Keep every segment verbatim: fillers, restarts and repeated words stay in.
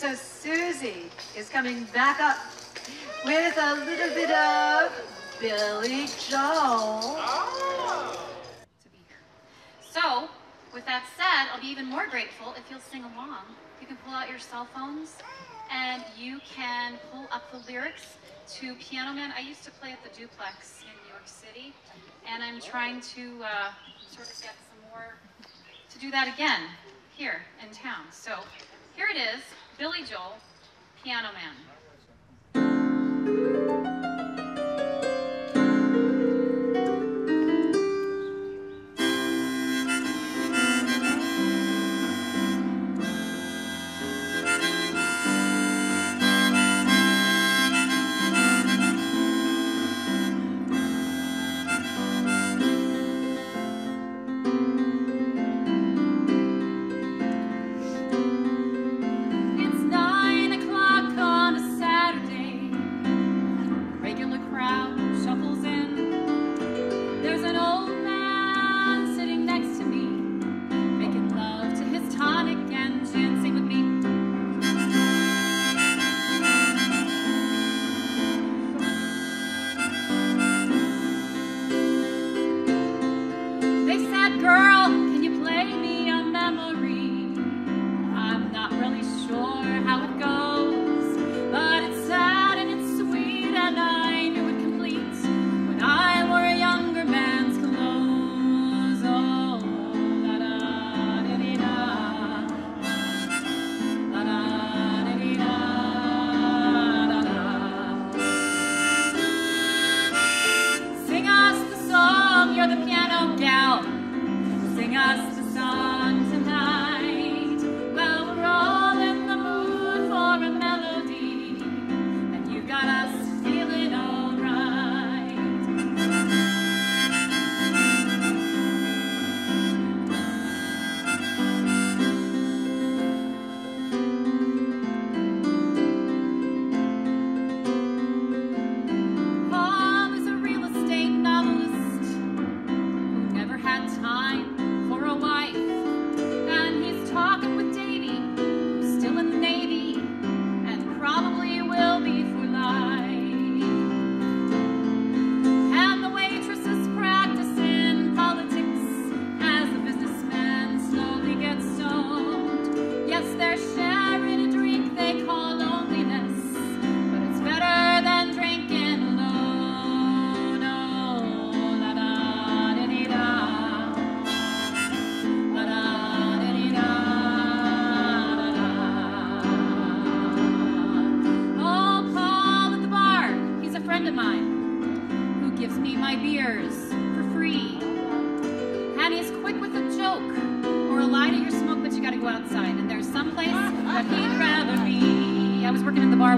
So Susie is coming back up with a little bit of Billy Joel. Oh. So, with that said, I'll be even more grateful if you'll sing along. You can pull out your cell phones and you can pull up the lyrics to Piano Man. I used to play at the Duplex in New York City, and I'm trying to uh, sort of get some more to do that again here in town. So here it is, Billy Joel, Piano Man.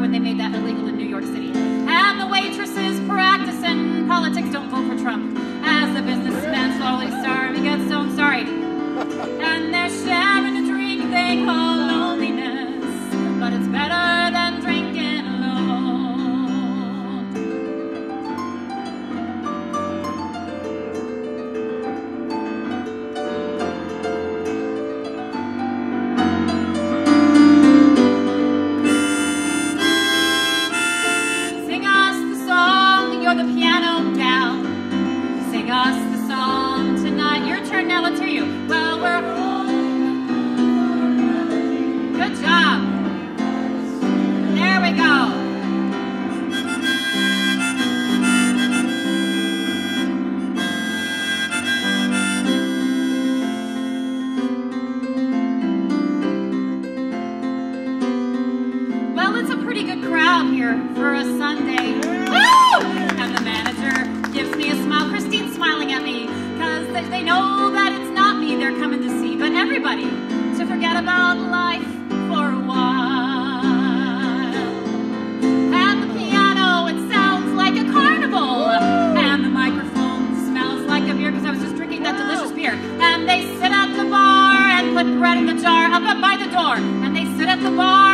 When they made that illegal in New York City. And the waitresses practicing politics. Don't vote for Trump. As the businessman slowly starving gets so I'm sorry. And they're sharing a drink they call loneliness. But it's better than drinking about life for a while. At the piano it sounds like a carnival. Woo! And the microphone smells like a beer because I was just drinking that delicious beer. And they sit at the bar and put bread in the jar up, up by the door. And they sit at the bar